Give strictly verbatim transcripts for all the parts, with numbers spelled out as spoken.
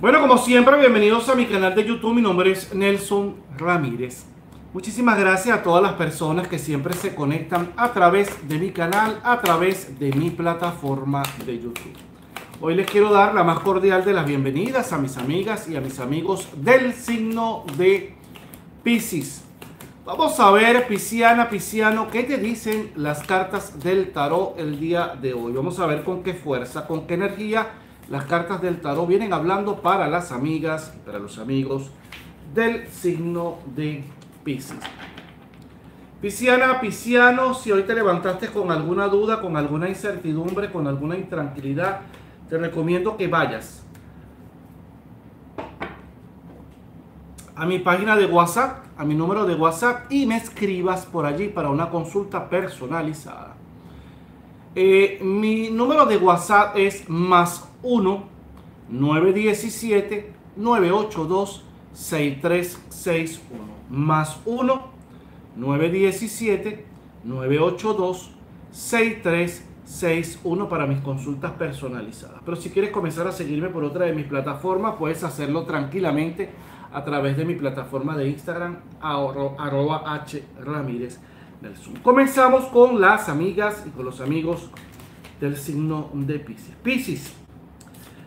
Bueno, como siempre, bienvenidos a mi canal de YouTube. Mi nombre es Nelson Ramírez. Muchísimas gracias a todas las personas que siempre se conectan a través de mi canal, a través de mi plataforma de YouTube. Hoy les quiero dar la más cordial de las bienvenidas a mis amigas y a mis amigos del signo de Piscis. Vamos a ver, pisciana, pisciano, ¿qué te dicen las cartas del tarot el día de hoy? Vamos a ver con qué fuerza, con qué energía las cartas del tarot vienen hablando para las amigas, para los amigos del signo de Piscis. Pisciana, pisciano, si hoy te levantaste con alguna duda, con alguna incertidumbre, con alguna intranquilidad, te recomiendo que vayas a mi página de WhatsApp, a mi número de WhatsApp, y me escribas por allí para una consulta personalizada. Eh, mi número de WhatsApp es más uno, nueve uno siete, nueve ocho dos, seis tres seis uno. más uno, nueve uno siete, nueve ocho dos, seis tres seis uno para mis consultas personalizadas. Pero si quieres comenzar a seguirme por otra de mis plataformas, puedes hacerlo tranquilamente a través de mi plataforma de Instagram, arroba H Ramírez Nelson. Comenzamos con las amigas y con los amigos del signo de Piscis. Piscis,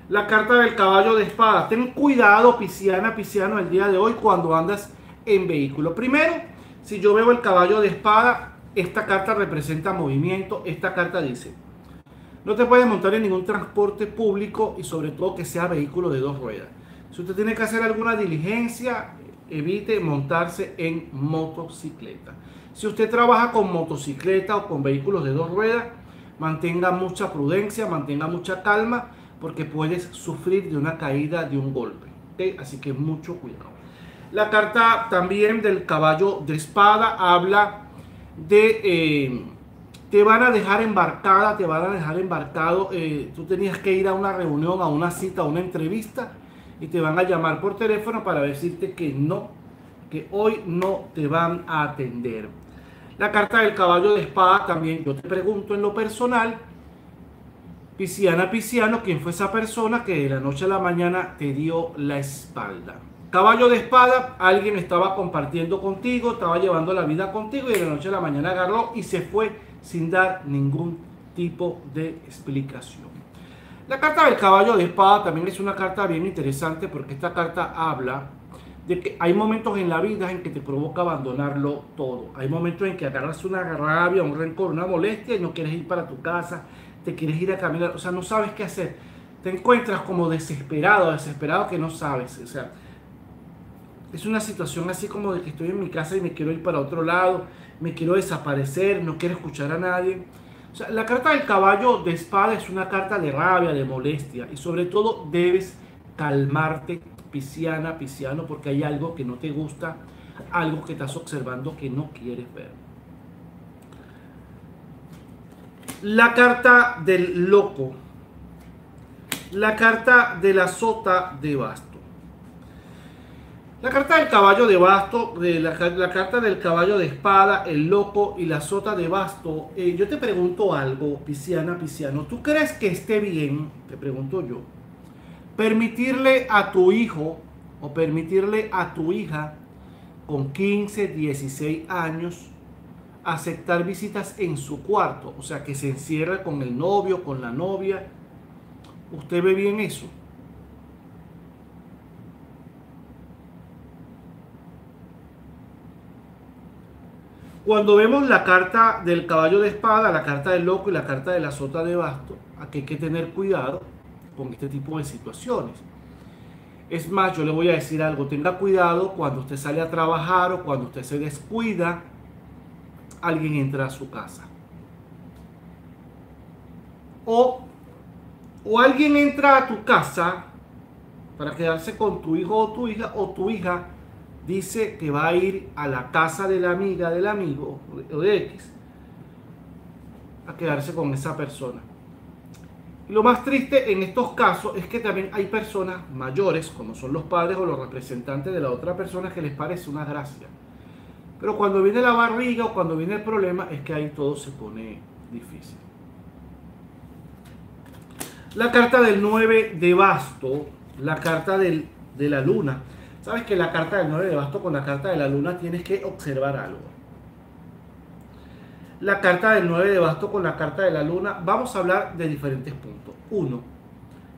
la carta del caballo de espada. Ten cuidado, pisciana, pisciano, el día de hoy cuando andas en vehículo. Primero, si yo veo el caballo de espada, esta carta representa movimiento. Esta carta dice: no te puedes montar en ningún transporte público y sobre todo que sea vehículo de dos ruedas. Si usted tiene que hacer alguna diligencia, evite montarse en motocicleta. Si usted trabaja con motocicleta o con vehículos de dos ruedas, mantenga mucha prudencia, mantenga mucha calma, porque puedes sufrir de una caída, de un golpe, ¿okay? Así que mucho cuidado. La carta también del caballo de espada habla de eh, te van a dejar embarcada, te van a dejar embarcado. Eh, tú tenías que ir a una reunión, a una cita, a una entrevista, y te van a llamar por teléfono para decirte que no, que hoy no te van a atender. La carta del caballo de espada también, yo te pregunto en lo personal, pisciana, pisciano, ¿quién fue esa persona que de la noche a la mañana te dio la espalda? Caballo de espada, alguien estaba compartiendo contigo, estaba llevando la vida contigo y de la noche a la mañana agarró y se fue sin dar ningún tipo de explicación. La carta del caballo de espada también es una carta bien interesante, porque esta carta habla de que hay momentos en la vida en que te provoca abandonarlo todo. Hay momentos en que agarras una rabia, un rencor, una molestia y no quieres ir para tu casa, te quieres ir a caminar, o sea, no sabes qué hacer. Te encuentras como desesperado, desesperado que no sabes, o sea, es una situación así como de que estoy en mi casa y me quiero ir para otro lado, me quiero desaparecer, no quiero escuchar a nadie. O sea, la carta del caballo de espada es una carta de rabia, de molestia, y sobre todo debes calmarte, pisciana, pisciano, porque hay algo que no te gusta, algo que estás observando que no quieres ver. La carta del loco, la carta de la sota de basto. La carta del caballo de basto, de la, la carta del caballo de espada, el loco y la sota de basto. Eh, yo te pregunto algo, pisciana, pisciano. ¿Tú crees que esté bien, te pregunto yo, permitirle a tu hijo o permitirle a tu hija con quince, dieciséis años aceptar visitas en su cuarto? O sea, que se encierre con el novio, con la novia. ¿Usted ve bien eso? Cuando vemos la carta del caballo de espada, la carta del loco y la carta de la sota de basto, aquí hay que tener cuidado con este tipo de situaciones. Es más, yo le voy a decir algo: tenga cuidado cuando usted sale a trabajar o cuando usted se descuida, alguien entra a su casa. O, o alguien entra a tu casa para quedarse con tu hijo o tu hija, o tu hija dice que va a ir a la casa de la amiga, del amigo o de X, a quedarse con esa persona. Y lo más triste en estos casos es que también hay personas mayores, como son los padres o los representantes de la otra persona, que les parece una gracia. Pero cuando viene la barriga o cuando viene el problema, es que ahí todo se pone difícil. La carta del nueve de basto la carta del, de la luna. Sabes que la carta del nueve de bastos con la carta de la luna tienes que observar algo. La carta del nueve de bastos con la carta de la luna, vamos a hablar de diferentes puntos. Uno,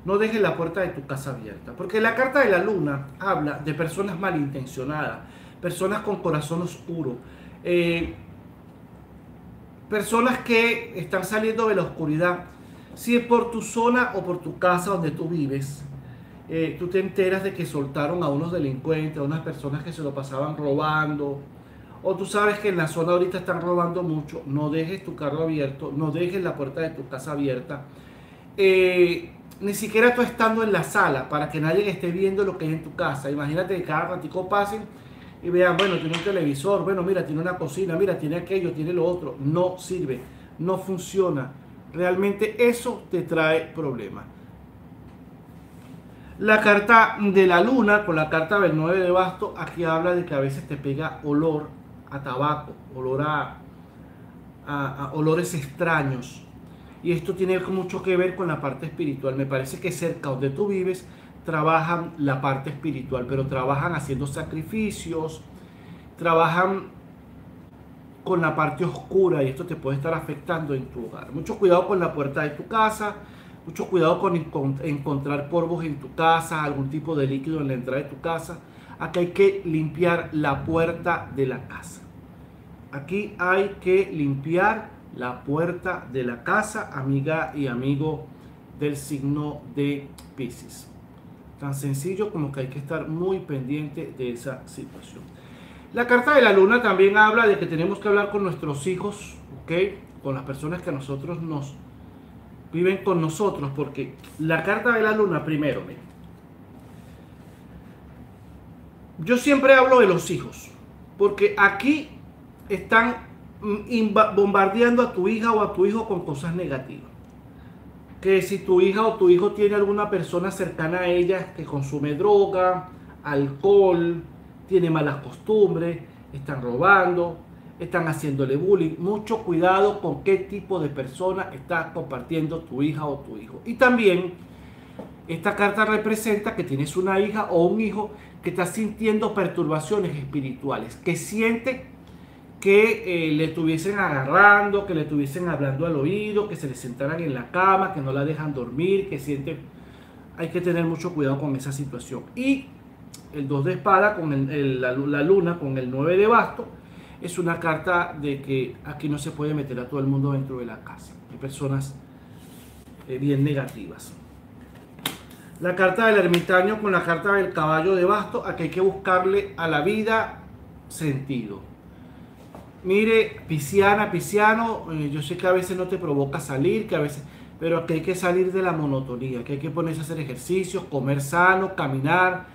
no dejes la puerta de tu casa abierta, porque la carta de la luna habla de personas malintencionadas, personas con corazón oscuro, eh, personas que están saliendo de la oscuridad. Si es por tu zona o por tu casa donde tú vives, eh, tú te enteras de que soltaron a unos delincuentes, a unas personas que se lo pasaban robando, o tú sabes que en la zona ahorita están robando mucho, no dejes tu carro abierto, no dejes la puerta de tu casa abierta, eh, ni siquiera tú estando en la sala, para que nadie esté viendo lo que hay en tu casa. Imagínate que cada ratico pasen y vean, bueno, tiene un televisor, bueno, mira, tiene una cocina, mira, tiene aquello, tiene lo otro. No sirve, no funciona. Realmente eso te trae problemas. La carta de la luna con la carta del nueve de bastos, aquí habla de que a veces te pega olor a tabaco, olor a, a, a olores extraños. Y esto tiene mucho que ver con la parte espiritual. Me parece que cerca donde tú vives trabajan la parte espiritual, pero trabajan haciendo sacrificios, trabajan con la parte oscura, y esto te puede estar afectando en tu hogar. Mucho cuidado con la puerta de tu casa, mucho cuidado con encontrar polvos en tu casa, algún tipo de líquido en la entrada de tu casa. Aquí hay que limpiar la puerta de la casa. Aquí hay que limpiar la puerta de la casa, amiga y amigo del signo de Piscis. Tan sencillo como que hay que estar muy pendiente de esa situación. La carta de la luna también habla de que tenemos que hablar con nuestros hijos, ¿okay? Con las personas que a nosotros nos viven con nosotros, porque la carta de la luna, primero, mira, yo siempre hablo de los hijos, porque aquí están bombardeando a tu hija o a tu hijo con cosas negativas. Que si tu hija o tu hijo tiene alguna persona cercana a ella que consume droga, alcohol, tiene malas costumbres, están robando, están haciéndole bullying. Mucho cuidado con qué tipo de persona está compartiendo tu hija o tu hijo. Y también esta carta representa que tienes una hija o un hijo que está sintiendo perturbaciones espirituales, que siente que eh, le estuviesen agarrando, que le estuviesen hablando al oído, que se le sentaran en la cama, que no la dejan dormir, que sienten... Hay que tener mucho cuidado con esa situación. Y el dos de espada con el, el, la, la luna, con el nueve de bastos, es una carta de que aquí no se puede meter a todo el mundo dentro de la casa. Hay personas eh, bien negativas. La carta del ermitaño con la carta del caballo de bastos, aquí hay que buscarle a la vida sentido. Mire, pisciana, pisciano, yo sé que a veces no te provoca salir, que a veces, pero que hay que salir de la monotonía, que hay que ponerse a hacer ejercicios, comer sano, caminar,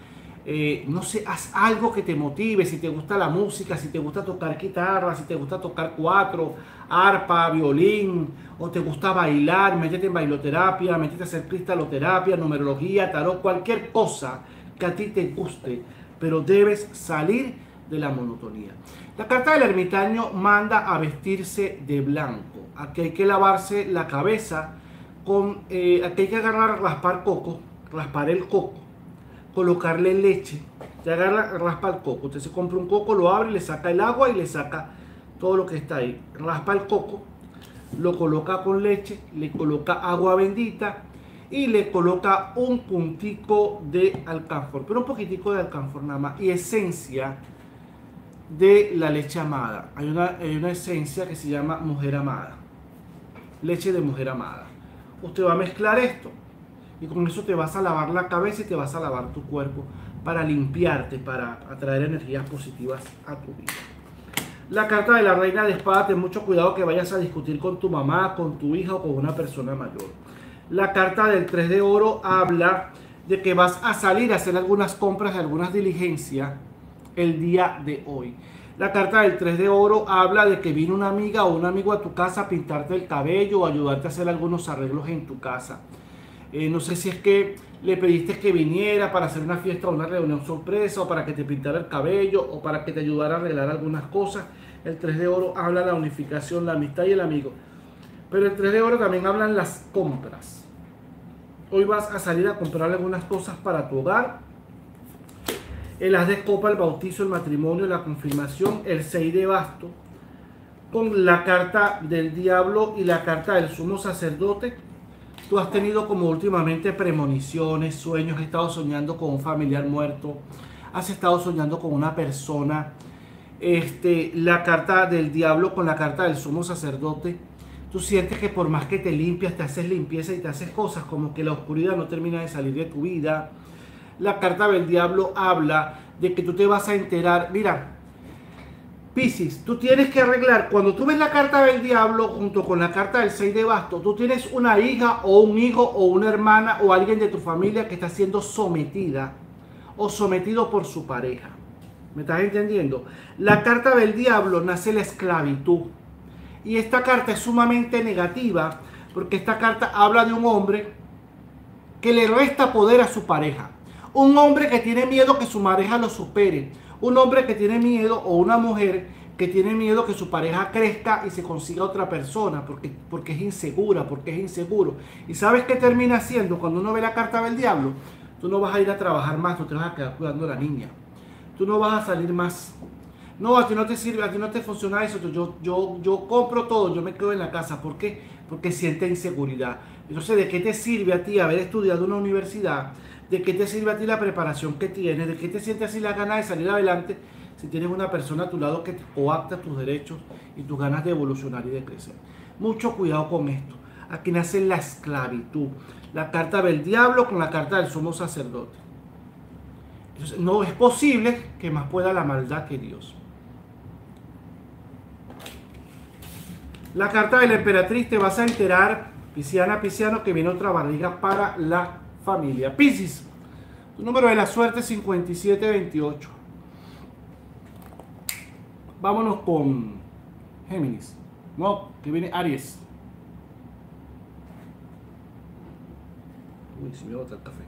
eh, no sé, haz algo que te motive. Si te gusta la música, si te gusta tocar guitarra, si te gusta tocar cuatro, arpa, violín, o te gusta bailar, métete en bailoterapia, métete a hacer cristaloterapia, numerología, tarot, cualquier cosa que a ti te guste, pero debes salir de la monotonía. La carta del ermitaño manda a vestirse de blanco. Aquí hay que lavarse la cabeza con, eh, aquí hay que agarrar, raspar coco, raspar el coco, colocarle leche, te agarra, raspa el coco. Usted se compra un coco, lo abre, le saca el agua y le saca todo lo que está ahí. Raspa el coco, lo coloca con leche, le coloca agua bendita y le coloca un puntico de alcanfor, pero un poquitico de alcanfor nada más, y esencia de la leche amada. Hay una, hay una esencia que se llama mujer amada, leche de mujer amada. Usted va a mezclar esto y con eso te vas a lavar la cabeza y te vas a lavar tu cuerpo para limpiarte, para atraer energías positivas a tu vida. La carta de la reina de espadas, ten mucho cuidado que vayas a discutir con tu mamá, con tu hija o con una persona mayor. La carta del tres de oro habla de que vas a salir a hacer algunas compras, algunas diligencias el día de hoy. La carta del tres de oro habla de que vino una amiga o un amigo a tu casa a pintarte el cabello o ayudarte a hacer algunos arreglos en tu casa. Eh, no sé si es que le pediste que viniera para hacer una fiesta o una reunión sorpresa, o para que te pintara el cabello, o para que te ayudara a arreglar algunas cosas. El tres de oro habla de la unificación, la amistad y el amigo. Pero el tres de oro también habla de las compras. hoy vas a salir a comprar algunas cosas para tu hogar. El as de copa, el bautizo, el matrimonio, la confirmación, el seis de basto, con la carta del diablo y la carta del sumo sacerdote. Tú has tenido como últimamente premoniciones, sueños, has estado soñando con un familiar muerto, has estado soñando con una persona. Este, la carta del diablo con la carta del sumo sacerdote. Tú sientes que por más que te limpias, te haces limpieza y te haces cosas, como que la oscuridad no termina de salir de tu vida. La carta del diablo habla de que tú te vas a enterar. Mira, Piscis, tú tienes que arreglar. Cuando tú ves la carta del diablo junto con la carta del seis de basto, tú tienes una hija o un hijo o una hermana o alguien de tu familia que está siendo sometida o sometido por su pareja. ¿Me estás entendiendo? La carta del diablo nace la esclavitud. Y esta carta es sumamente negativa porque esta carta habla de un hombre que le resta poder a su pareja. Un hombre que tiene miedo que su pareja lo supere. Un hombre que tiene miedo, o una mujer que tiene miedo que su pareja crezca y se consiga otra persona porque, porque es insegura, porque es inseguro. ¿Y sabes qué termina haciendo? Cuando uno ve la carta del diablo, tú no vas a ir a trabajar más, tú te vas a quedar cuidando a la niña. Tú no vas a salir más. No, a ti no te sirve, a ti no te funciona eso. Yo, yo, yo compro todo, yo me quedo en la casa. ¿Por qué? Porque siente inseguridad. Entonces, ¿de qué te sirve a ti haber estudiado en una universidad? ¿De qué te sirve a ti la preparación que tienes? ¿De qué te sientes así la gana de salir adelante si tienes una persona a tu lado que te coacta tus derechos y tus ganas de evolucionar y de crecer? Mucho cuidado con esto. Aquí nace la esclavitud. La carta del diablo con la carta del sumo sacerdote. Entonces, no es posible que más pueda la maldad que Dios. La carta de la emperatriz, te vas a enterar, pisciana, pisciano, que viene otra barriga para la familia. Piscis, tu número de la suerte cincuenta y siete veintiocho. Vámonos con Géminis. No, que viene Aries. Uy, se me va a botar el café.